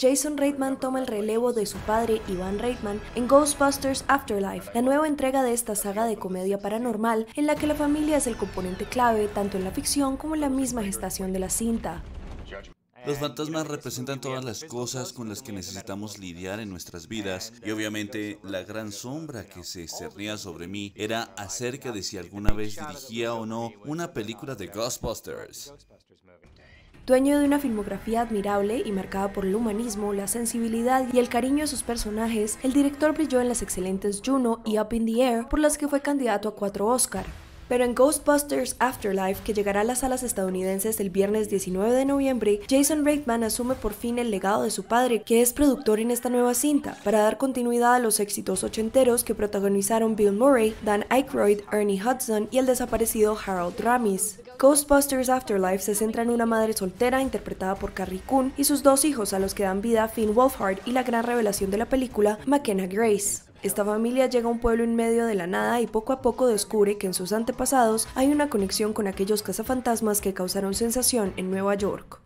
Jason Reitman toma el relevo de su padre, Ivan Reitman, en Ghostbusters: Afterlife, la nueva entrega de esta saga de comedia paranormal en la que la familia es el componente clave tanto en la ficción como en la misma gestación de la cinta. Los fantasmas representan todas las cosas con las que necesitamos lidiar en nuestras vidas, y obviamente la gran sombra que se cernía sobre mí era acerca de si alguna vez dirigía o no una película de Ghostbusters. Dueño de una filmografía admirable y marcada por el humanismo, la sensibilidad y el cariño a sus personajes, el director brilló en las excelentes Juno y Up in the Air, por las que fue candidato a 4 Oscar. Pero en Ghostbusters Afterlife, que llegará a las salas estadounidenses el viernes 19 de noviembre, Jason Reitman asume por fin el legado de su padre, que es productor en esta nueva cinta, para dar continuidad a los éxitos ochenteros que protagonizaron Bill Murray, Dan Aykroyd, Ernie Hudson y el desaparecido Harold Ramis. Ghostbusters Afterlife se centra en una madre soltera interpretada por Carrie Coon y sus 2 hijos, a los que dan vida Finn Wolfhard y la gran revelación de la película, McKenna Grace. Esta familia llega a un pueblo en medio de la nada y poco a poco descubre que en sus antepasados hay una conexión con aquellos cazafantasmas que causaron sensación en Nueva York.